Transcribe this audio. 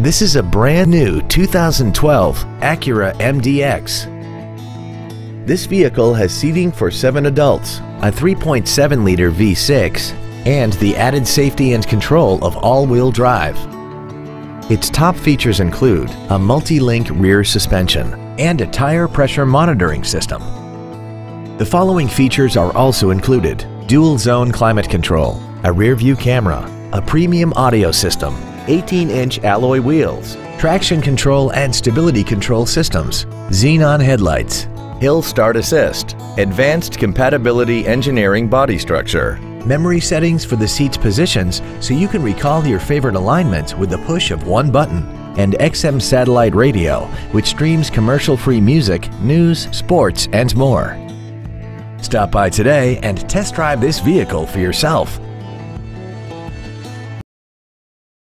This is a brand new 2012 Acura MDX. This vehicle has seating for 7 adults, a 3.7-liter V6, and the added safety and control of all-wheel drive. Its top features include a multi-link rear suspension and a tire pressure monitoring system. The following features are also included: dual-zone climate control, a rear-view camera, a premium audio system, 18-inch alloy wheels, traction control and stability control systems, xenon headlights, hill start assist, advanced compatibility engineering body structure, memory settings for the seat's positions so you can recall your favorite alignments with the push of one button, and XM satellite radio, which streams commercial-free music, news, sports, and more. Stop by today and test drive this vehicle for yourself.